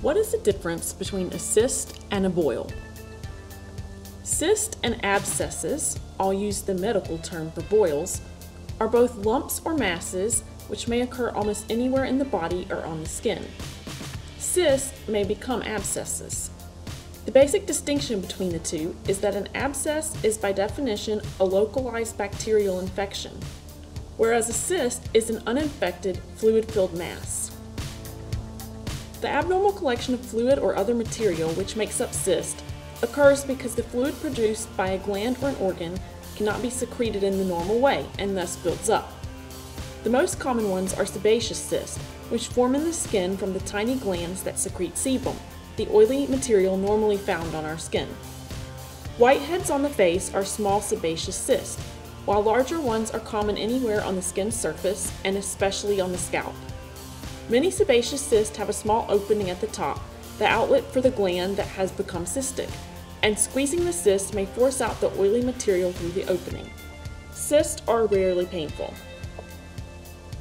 What is the difference between a cyst and a boil? Cysts and abscesses, I'll use the medical term for boils, are both lumps or masses which may occur almost anywhere in the body or on the skin. Cysts may become abscesses. The basic distinction between the two is that an abscess is by definition a localized bacterial infection, whereas a cyst is an uninfected, fluid-filled mass. The abnormal collection of fluid or other material which makes up cyst occurs because the fluid produced by a gland or an organ cannot be secreted in the normal way and thus builds up. The most common ones are sebaceous cysts, which form in the skin from the tiny glands that secrete sebum, the oily material normally found on our skin. Whiteheads on the face are small sebaceous cysts, while larger ones are common anywhere on the skin's surface and especially on the scalp. Many sebaceous cysts have a small opening at the top, the outlet for the gland that has become cystic, and squeezing the cyst may force out the oily material through the opening. Cysts are rarely painful.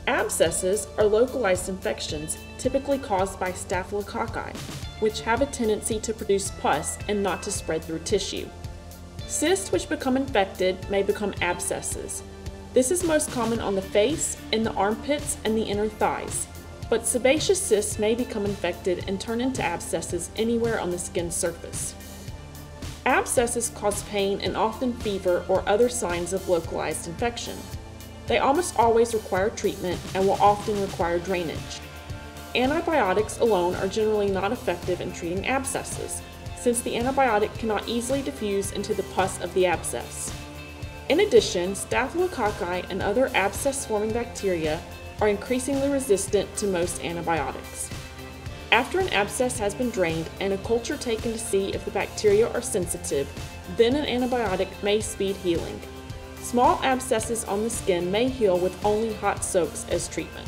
Abscesses are localized infections typically caused by staphylococci, which have a tendency to produce pus and not to spread through tissue. Cysts which become infected may become abscesses. This is most common on the face, in the armpits, and the inner thighs. But sebaceous cysts may become infected and turn into abscesses anywhere on the skin surface. Abscesses cause pain and often fever or other signs of localized infection. They almost always require treatment and will often require drainage. Antibiotics alone are generally not effective in treating abscesses, since the antibiotic cannot easily diffuse into the pus of the abscess. In addition, staphylococci and other abscess-forming bacteria are increasingly resistant to most antibiotics. After an abscess has been drained and a culture taken to see if the bacteria are sensitive, then an antibiotic may speed healing. Small abscesses on the skin may heal with only hot soaks as treatment.